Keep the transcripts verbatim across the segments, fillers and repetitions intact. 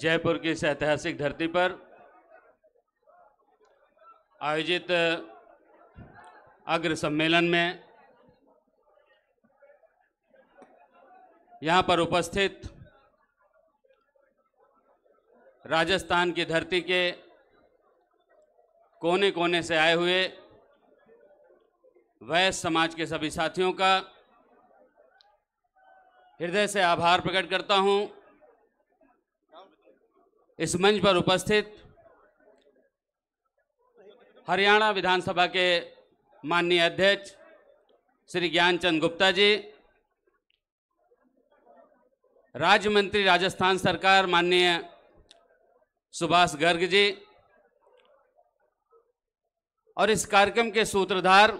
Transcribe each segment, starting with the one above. जयपुर की इस ऐतिहासिक धरती पर आयोजित अग्र सम्मेलन में यहाँ पर उपस्थित राजस्थान की धरती के कोने कोने से आए हुए वैश्य समाज के सभी साथियों का हृदय से आभार प्रकट करता हूँ। इस मंच पर उपस्थित हरियाणा विधानसभा के माननीय अध्यक्ष श्री ज्ञानचंद गुप्ता जी, राज्य मंत्री राजस्थान सरकार माननीय सुभाष गर्ग जी और इस कार्यक्रम के सूत्रधार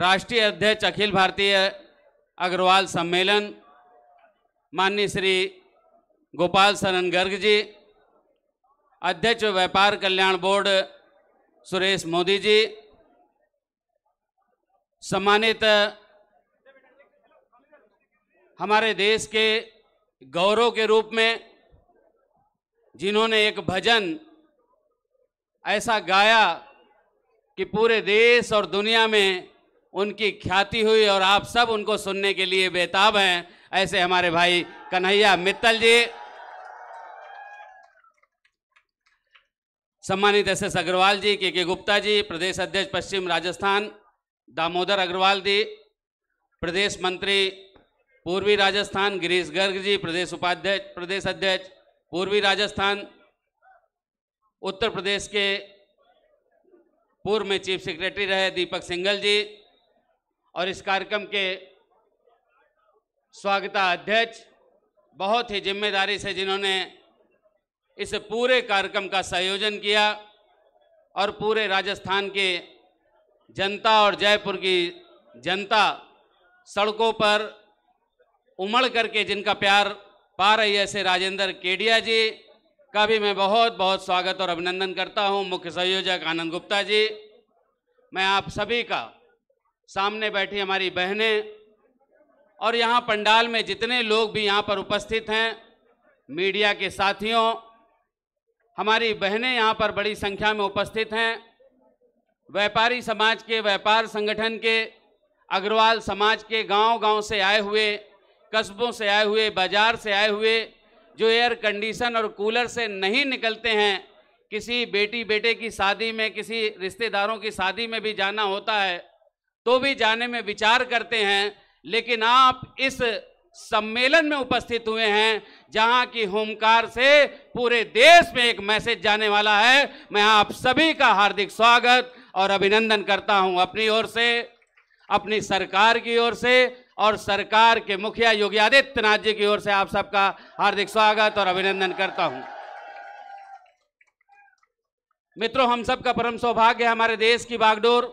राष्ट्रीय अध्यक्ष अखिल भारतीय अग्रवाल सम्मेलन माननीय श्री गोपाल शरण गर्ग जी, अध्यक्ष व्यापार कल्याण बोर्ड सुरेश मोदी जी, सम्मानित हमारे देश के गौरव के रूप में जिन्होंने एक भजन ऐसा गाया कि पूरे देश और दुनिया में उनकी ख्याति हुई और आप सब उनको सुनने के लिए बेताब हैं, ऐसे हमारे भाई कन्हैया मित्तल जी, सम्मानित एस अग्रवाल जी, के के गुप्ता जी, प्रदेश अध्यक्ष पश्चिम राजस्थान दामोदर अग्रवाल जी, प्रदेश मंत्री पूर्वी राजस्थान गिरीश गर्ग जी, प्रदेश उपाध्यक्ष प्रदेश अध्यक्ष पूर्वी राजस्थान, उत्तर प्रदेश के पूर्व में चीफ सेक्रेटरी रहे दीपक सिंघल जी और इस कार्यक्रम के स्वागता अध्यक्ष, बहुत ही जिम्मेदारी से जिन्होंने इस पूरे कार्यक्रम का संयोजन किया और पूरे राजस्थान के जनता और जयपुर की जनता सड़कों पर उमड़ करके जिनका प्यार पा रही है, ऐसे राजेंद्र केडिया जी का भी मैं बहुत बहुत स्वागत और अभिनंदन करता हूं। मुख्य संयोजक आनंद गुप्ता जी, मैं आप सभी का, सामने बैठी हमारी बहनें और यहाँ पंडाल में जितने लोग भी यहाँ पर उपस्थित हैं, मीडिया के साथियों, हमारी बहनें यहाँ पर बड़ी संख्या में उपस्थित हैं, व्यापारी समाज के, व्यापार संगठन के, अग्रवाल समाज के, गांव-गांव से आए हुए, कस्बों से आए हुए, बाजार से आए हुए, जो एयर कंडीशन और कूलर से नहीं निकलते हैं, किसी बेटी बेटे की शादी में, किसी रिश्तेदारों की शादी में भी जाना होता है तो भी जाने में विचार करते हैं, लेकिन आप इस सम्मेलन में उपस्थित हुए हैं जहां की होमकार से पूरे देश में एक मैसेज जाने वाला है। मैं आप सभी का हार्दिक स्वागत और अभिनंदन करता हूं, अपनी ओर से, अपनी सरकार की ओर से और सरकार के मुखिया योगी आदित्यनाथ जी की ओर से आप सबका हार्दिक स्वागत और अभिनंदन करता हूं। मित्रों, हम सबका परम सौभाग्य है हमारे देश की बागडोर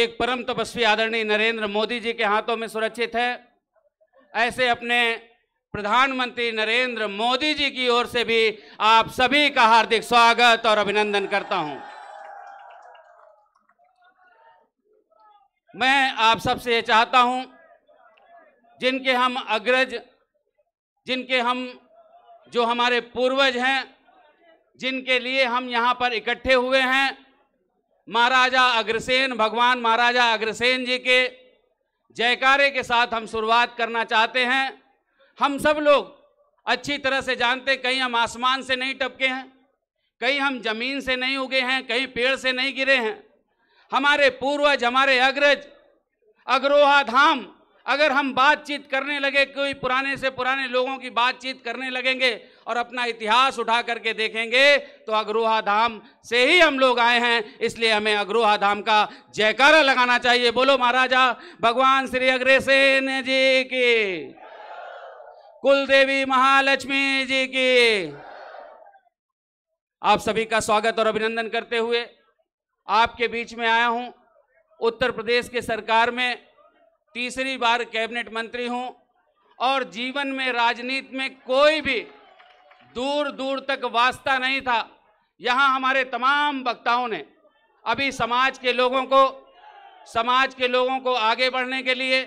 एक परम तपस्वी आदरणीय नरेंद्र मोदी जी के हाथों में सुरक्षित है। ऐसे अपने प्रधानमंत्री नरेंद्र मोदी जी की ओर से भी आप सभी का हार्दिक स्वागत और अभिनंदन करता हूं। मैं आप सबसे ये चाहता हूं, जिनके हम अग्रज, जिनके हम जो हमारे पूर्वज हैं, जिनके लिए हम यहाँ पर इकट्ठे हुए हैं, महाराजा अग्रसेन, भगवान महाराजा अग्रसेन जी के जयकारे के साथ हम शुरुआत करना चाहते हैं। हम सब लोग अच्छी तरह से जानते, कहीं हम आसमान से नहीं टपके हैं, कहीं हम जमीन से नहीं उगे हैं, कहीं पेड़ से नहीं गिरे हैं। हमारे पूर्वज, हमारे अग्रज, अग्रोहा धाम, अगर हम बातचीत करने लगे, कोई पुराने से पुराने लोगों की बातचीत करने लगेंगे और अपना इतिहास उठा करके देखेंगे तो अग्रोहा धाम से ही हम लोग आए हैं, इसलिए हमें अग्रोहा धाम का जयकारा लगाना चाहिए। बोलो महाराजा भगवान श्री अग्रसेन जी की, कुल देवी महालक्ष्मी जी की। आप सभी का स्वागत और अभिनंदन करते हुए आपके बीच में आया हूं। उत्तर प्रदेश के सरकार में तीसरी बार कैबिनेट मंत्री हूं और जीवन में, राजनीति में कोई भी दूर दूर तक वास्ता नहीं था। यहाँ हमारे तमाम वक्ताओं ने अभी समाज के लोगों को, समाज के लोगों को आगे बढ़ने के लिए,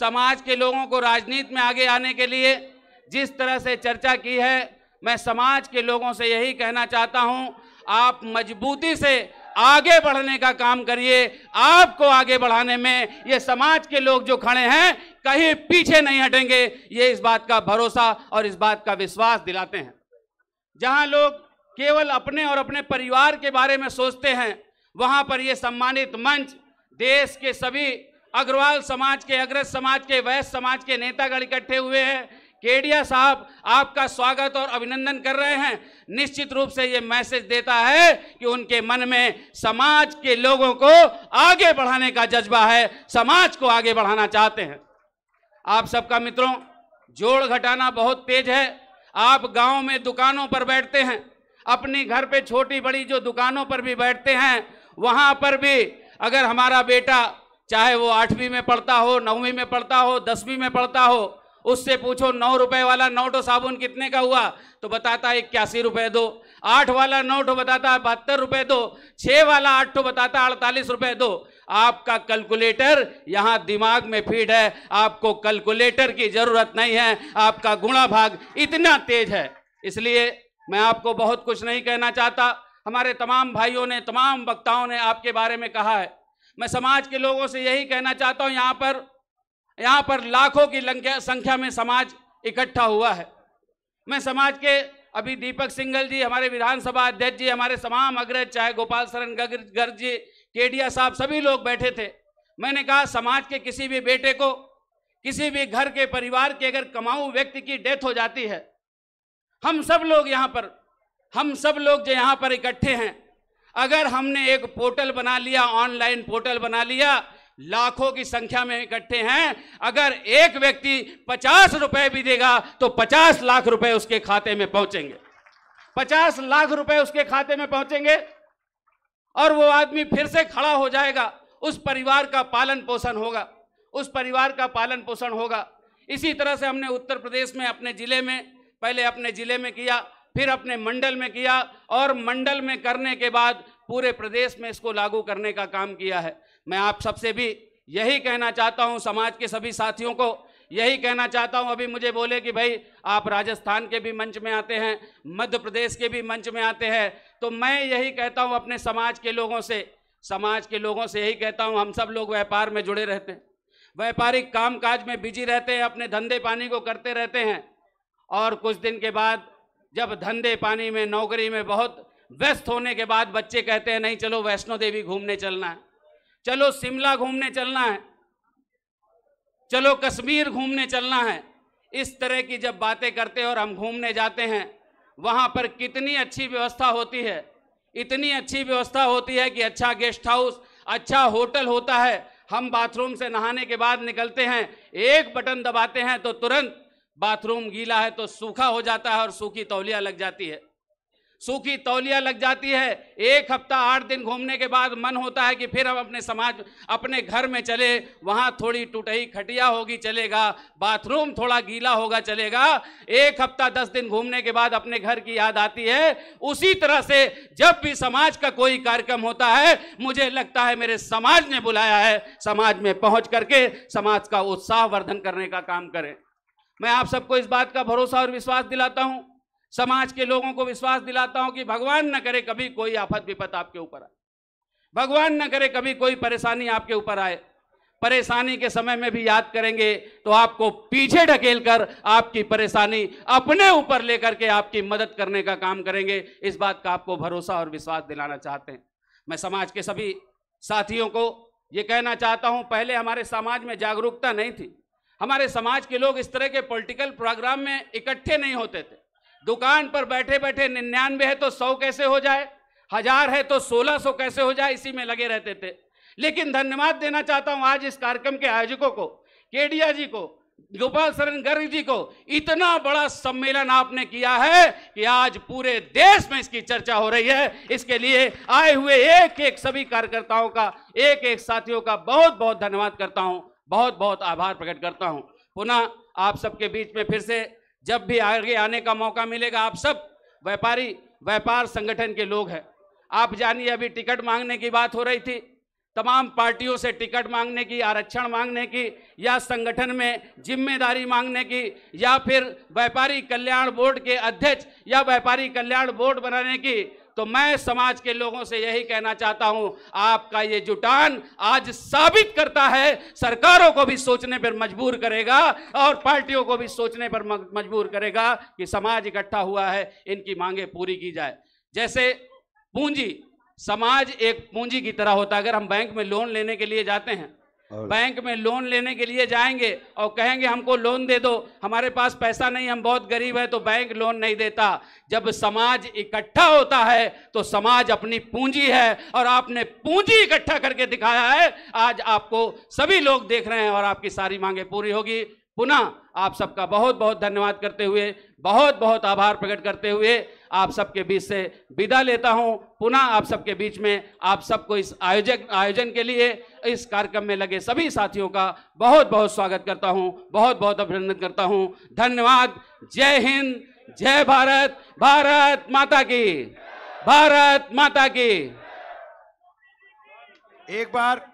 समाज के लोगों को राजनीति में आगे आने के लिए, जिस तरह से चर्चा की है, मैं समाज के लोगों से यही कहना चाहता हूं, आप मजबूती से आगे बढ़ने का काम करिए। आपको आगे बढ़ाने में ये समाज के लोग जो खड़े हैं कहीं पीछे नहीं हटेंगे, ये इस बात का भरोसा और इस बात का विश्वास दिलाते हैं। जहां लोग केवल अपने और अपने परिवार के बारे में सोचते हैं, वहां पर ये सम्मानित मंच देश के सभी अग्रवाल समाज के, अग्रज समाज के, वैश्य समाज के नेतागण इकट्ठे हुए हैं। केडिया साहब आपका स्वागत और अभिनंदन कर रहे हैं। निश्चित रूप से ये मैसेज देता है कि उनके मन में समाज के लोगों को आगे बढ़ाने का जज्बा है, समाज को आगे बढ़ाना चाहते हैं। आप सबका मित्रों, जोड़ घटाना बहुत तेज है। आप गांव में दुकानों पर बैठते हैं, अपने घर पे छोटी बड़ी जो दुकानों पर भी बैठते हैं, वहाँ पर भी अगर हमारा बेटा चाहे वो आठवीं में पढ़ता हो, नौवीं में पढ़ता हो, दसवीं में पढ़ता हो, उससे पूछो नौ रुपए वाला नोट साबुन कितने का हुआ तो बताता है इक्यासी रुपए दो, आठ वाला नोट बताता है बहत्तर रुपए दो, छः वाला आठ तो बताता है अड़तालीस रुपए दो। आपका कैलकुलेटर यहाँ दिमाग में फीड है, आपको कैलकुलेटर की जरूरत नहीं है, आपका गुणा भाग इतना तेज है। इसलिए मैं आपको बहुत कुछ नहीं कहना चाहता, हमारे तमाम भाइयों ने, तमाम वक्ताओं ने आपके बारे में कहा है। मैं समाज के लोगों से यही कहना चाहता हूँ, यहाँ पर यहाँ पर लाखों की संख्या में समाज इकट्ठा हुआ है। मैं समाज के अभी दीपक सिंघल जी, हमारे विधानसभा अध्यक्ष जी, हमारे तमाम अग्रज, चाहे गोपाल शरण गर्ग जी, केडिया साहब, सभी लोग बैठे थे। मैंने कहा समाज के किसी भी बेटे को, किसी भी घर के परिवार के अगर कमाऊ व्यक्ति की डेथ हो जाती है, हम सब लोग यहाँ पर, हम सब लोग जो यहाँ पर इकट्ठे हैं, अगर हमने एक पोर्टल बना लिया, ऑनलाइन पोर्टल बना लिया, लाखों की संख्या में इकट्ठे हैं, अगर एक व्यक्ति पचास रुपए भी देगा तो पचास लाख रुपए उसके खाते में पहुंचेंगे, पचास लाख रुपए उसके खाते में पहुंचेंगे और वो आदमी फिर से खड़ा हो जाएगा। उस परिवार का पालन पोषण होगा, उस परिवार का पालन पोषण होगा। इसी तरह से हमने उत्तर प्रदेश में अपने जिले में, पहले अपने जिले में किया, फिर अपने मंडल में किया और मंडल में करने के बाद पूरे प्रदेश में इसको लागू करने का काम किया है। मैं आप सबसे भी यही कहना चाहता हूं, समाज के सभी साथियों को यही कहना चाहता हूं। अभी मुझे बोले कि भाई आप राजस्थान के भी मंच में आते हैं, मध्य प्रदेश के भी मंच में आते हैं, तो मैं यही कहता हूं अपने समाज के लोगों से, समाज के लोगों से यही कहता हूं, हम सब लोग व्यापार में जुड़े रहते हैं, व्यापारिक कामकाज में बिजी रहते हैं, अपने धंधे पानी को करते रहते हैं और कुछ दिन के बाद जब धंधे पानी में, नौकरी में बहुत व्यस्त होने के बाद बच्चे कहते हैं नहीं चलो वैष्णो देवी घूमने चलना है, चलो शिमला घूमने चलना है, चलो कश्मीर घूमने चलना है। इस तरह की जब बातें करते हैं और हम घूमने जाते हैं, वहाँ पर कितनी अच्छी व्यवस्था होती है, इतनी अच्छी व्यवस्था होती है कि अच्छा गेस्ट हाउस, अच्छा होटल होता है। हम बाथरूम से नहाने के बाद निकलते हैं, एक बटन दबाते हैं तो तुरंत बाथरूम गीला है तो सूखा हो जाता है और सूखी तौलिया लग जाती है, सूखी तौलिया लग जाती है। एक हफ्ता आठ दिन घूमने के बाद मन होता है कि फिर हम अपने समाज, अपने घर में चले, वहाँ थोड़ी टूटही खटिया होगी चलेगा, बाथरूम थोड़ा गीला होगा चलेगा। एक हफ्ता दस दिन घूमने के बाद अपने घर की याद आती है। उसी तरह से जब भी समाज का कोई कार्यक्रम होता है, मुझे लगता है मेरे समाज ने बुलाया है, समाज में पहुँच करके समाज का उत्साह वर्धन करने का काम करें। मैं आप सबको इस बात का भरोसा और विश्वास दिलाता हूँ, समाज के लोगों को विश्वास दिलाता हूँ कि भगवान न करे कभी कोई आफत विपत आपके ऊपर आए, भगवान न करे कभी कोई परेशानी आपके ऊपर आए। परेशानी के समय में भी याद करेंगे तो आपको पीछे ढकेलकर आपकी परेशानी अपने ऊपर लेकर के आपकी मदद करने का काम करेंगे। इस बात का आपको भरोसा और विश्वास दिलाना चाहते हैं। मैं समाज के सभी साथियों को ये कहना चाहता हूँ, पहले हमारे समाज में जागरूकता नहीं थी, हमारे समाज के लोग इस तरह के पॉलिटिकल प्रोग्राम में इकट्ठे नहीं होते थे। दुकान पर बैठे बैठे निन्यानवे है तो सौ कैसे हो जाए, हजार है तो सोलह सौ कैसे हो जाए, इसी में लगे रहते थे। लेकिन धन्यवाद देना चाहता हूं आज इस कार्यक्रम के आयोजकों को, केडिया जी को, गोपाल शरण गर्ग जी को। इतना बड़ा सम्मेलन आपने किया है कि आज पूरे देश में इसकी चर्चा हो रही है। इसके लिए आए हुए एक एक सभी कार्यकर्ताओं का, एक एक साथियों का बहुत बहुत धन्यवाद करता हूँ, बहुत बहुत आभार प्रकट करता हूँ। पुनः आप सबके बीच में फिर से जब भी आगे आने का मौका मिलेगा, आप सब व्यापारी, व्यापार संगठन के लोग हैं, आप जानिए। अभी टिकट मांगने की बात हो रही थी, तमाम पार्टियों से टिकट मांगने की, आरक्षण मांगने की, या संगठन में जिम्मेदारी मांगने की, या फिर व्यापारी कल्याण बोर्ड के अध्यक्ष या व्यापारी कल्याण बोर्ड बनाने की, तो मैं समाज के लोगों से यही कहना चाहता हूं, आपका ये जुटान आज साबित करता है, सरकारों को भी सोचने पर मजबूर करेगा और पार्टियों को भी सोचने पर मजबूर करेगा कि समाज इकट्ठा हुआ है, इनकी मांगें पूरी की जाए। जैसे पूंजी, समाज एक पूंजी की तरह होता है। अगर हम बैंक में लोन लेने के लिए जाते हैं, बैंक में लोन लेने के लिए जाएंगे और कहेंगे हमको लोन दे दो, हमारे पास पैसा नहीं, हम बहुत गरीब है, तो बैंक लोन नहीं देता। जब समाज इकट्ठा होता है तो समाज अपनी पूंजी है, और आपने पूंजी इकट्ठा करके दिखाया है, आज आपको सभी लोग देख रहे हैं और आपकी सारी मांगें पूरी होगी। पुनः आप सबका बहुत बहुत धन्यवाद करते हुए, बहुत बहुत आभार प्रकट करते हुए आप सबके बीच से विदा लेता हूं। पुनः आप सबके बीच में आप सबको इस आयोजक आयोजन के लिए, इस कार्यक्रम में लगे सभी साथियों का बहुत बहुत स्वागत करता हूं, बहुत बहुत अभिनंदन करता हूं। धन्यवाद। जय हिंद, जय भारत, भारत माता की, भारत माता की। एक बार